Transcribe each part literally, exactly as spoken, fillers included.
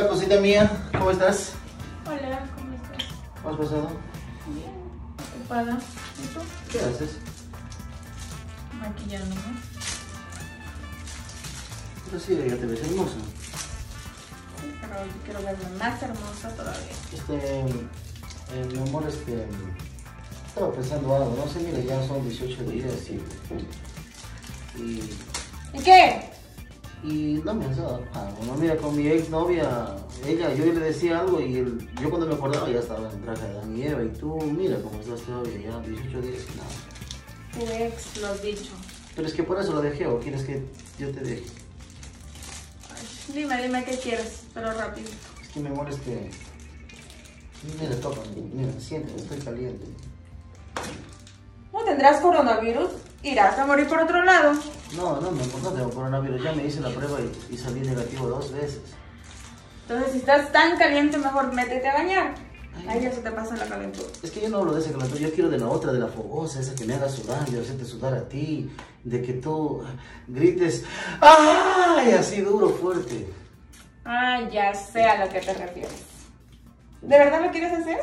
Hola, cosita mía, ¿cómo estás? Hola, ¿cómo estás? ¿Cómo has pasado? Bien, ocupada. ¿Y tú? ¿Qué haces? Maquillándome. Pero sí, ya te ves hermosa. Sí, pero yo quiero verme más hermosa todavía. Este, eh, mi amor, este, estaba pensando algo, no sé, mira, ya son dieciocho días y... y... ¿Y qué? Y no me han dado algo, no, mira, con mi ex novia, ella, yo le decía algo y el, yo cuando me acordaba ya estaba en traje de Adán y Eva y tú, mira cómo estás todavía, ya dieciocho días y nada. Tu ex, lo has dicho. Pero es que por eso lo dejé, ¿o quieres que yo te deje? Ay, dime, dime qué quieres, pero rápido. Es que me molesta, mira, toca, mira, siente, estoy caliente. ¿No tendrás coronavirus? ¿Irás a morir por otro lado? No, no, no tengo coronavirus, ya me hice la prueba y, y salí negativo dos veces. Entonces, si estás tan caliente, mejor métete a bañar. Ahí ya se te pasa la calentura. Es que yo no hablo de esa calentura, yo quiero de la otra, de la fogosa, esa que me haga sudar, de hacerte sudar a ti, de que tú grites, ¡ay! Así duro, fuerte. Ah, ya sé a lo que te refieres. ¿De verdad lo quieres hacer?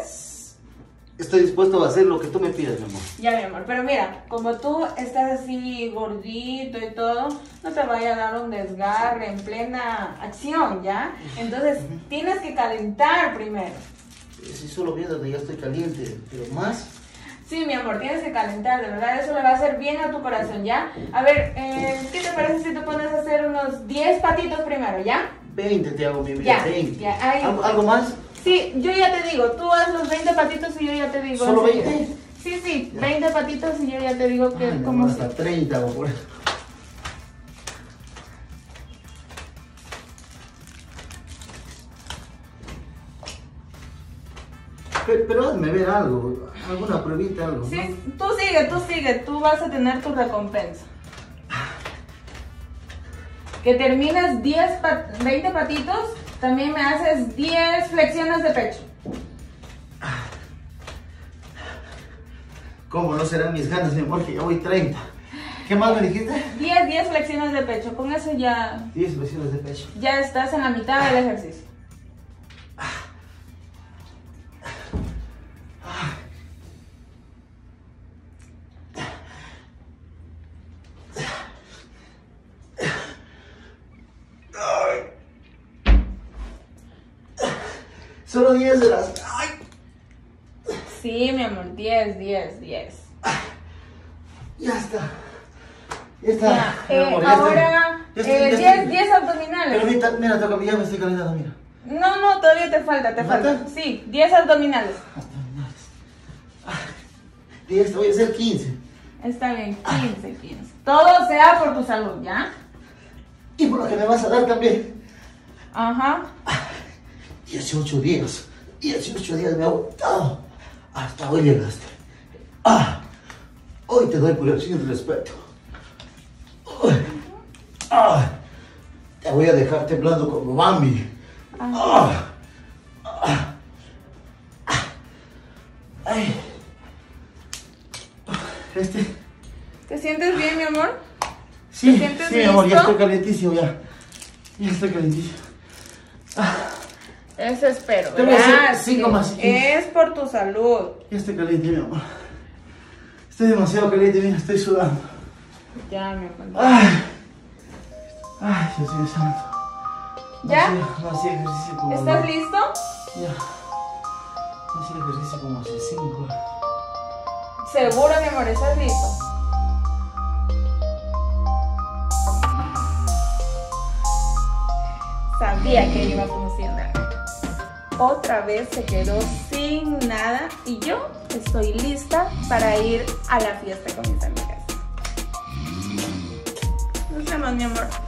Estoy dispuesto a hacer lo que tú me pidas, mi amor. Ya, mi amor, pero mira, como tú estás así gordito y todo, no te vaya a dar un desgarre en plena acción, ¿ya? Entonces, uh-huh. Tienes que calentar primero. Sí, solo viendo que ya estoy caliente, pero más... Sí, mi amor, tienes que calentar, de verdad, eso le va a hacer bien a tu corazón, ¿ya? A ver, eh, ¿qué te parece si te pones a hacer unos diez patitos primero, ya? veinte te hago, mi vida, veinte. Ya, ahí... ¿Algo, ¿Algo más? Sí, yo ya te digo, tú haz los veinte patitos y yo ya te digo. ¿Solo veinte? ¿Sí? Sí, sí, ya. veinte patitos y yo ya te digo que ay, como hasta si... treinta, por pero, pero hazme ver algo, alguna pruebita, algo. Sí, ¿no? Tú sigue, tú sigue, tú vas a tener tu recompensa. Que termines diez, veinte patitos. También me haces diez flexiones de pecho. ¿Cómo no serán mis ganas, mi amor, que ya voy treinta? ¿Qué más me dijiste? diez flexiones de pecho, con eso ya... diez flexiones de pecho. Ya estás en la mitad del ejercicio. Solo diez de las... ¡Ay! Sí, mi amor, diez, diez, diez. Ya está. Ya está. Ya, eh, amor, ya ahora, estoy, ya estoy, eh, ya diez abdominales. Pero ahorita, mira, toca, ya me estoy calentando, mira. No, no, todavía te falta, te falta. falta. Sí, diez abdominales. Abdominales. diez, voy a hacer quince. Está bien, quince, quince. Todo sea por tu salud, ¿ya? Y por lo que me vas a dar también. Ajá. dieciocho días, dieciocho días me ha gustado. Hasta hoy llegaste. Ah, hoy te doy por el sin respeto. Ah, te voy a dejar temblando como mami. Ah, ah, ah, ay. Este. ¿Te sientes bien, mi amor? Sí, ¿te sientes sí, listo? Amor, ya estoy calientísimo ya. Ya estoy calientísimo. Ah. Eso espero, gracias. Es por tu salud. Ya estoy caliente, mi amor. Estoy demasiado caliente, mira, estoy sudando. Ya, mi amor. Ay, ay, Dios mío santo. ¿Ya? No hacía ejercicio como... ¿Estás no. listo? Ya. No hacía ejercicio como hace cinco. Seguro, mi amor, ¿estás listo? Sabía que iba a funcionar. Otra vez se quedó sin nada y yo estoy lista para ir a la fiesta con mis amigas. Nos vemos, mi amor.